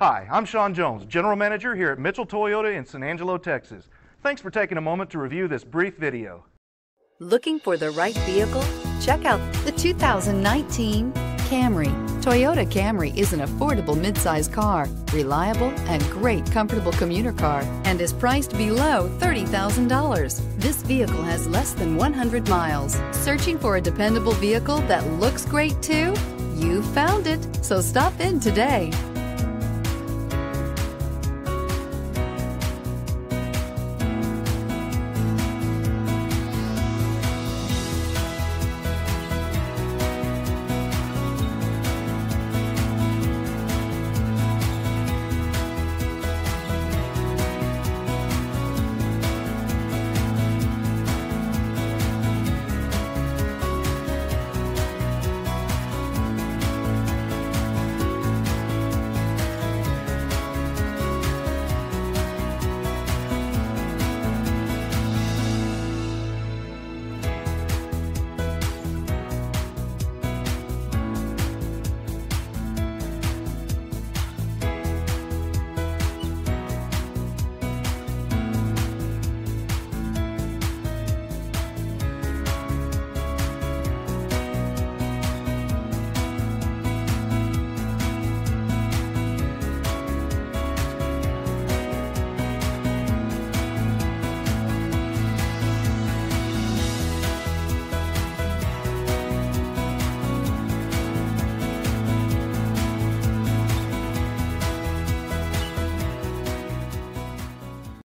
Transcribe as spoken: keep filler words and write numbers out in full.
Hi, I'm Sean Jones, General Manager here at Mitchell Toyota in San Angelo, Texas. Thanks for taking a moment to review this brief video. Looking for the right vehicle? Check out the two thousand nineteen Camry. Toyota Camry is an affordable mid-size car, reliable and great comfortable commuter car, and is priced below thirty thousand dollars. This vehicle has less than one hundred miles. Searching for a dependable vehicle that looks great too? You found it, so stop in today.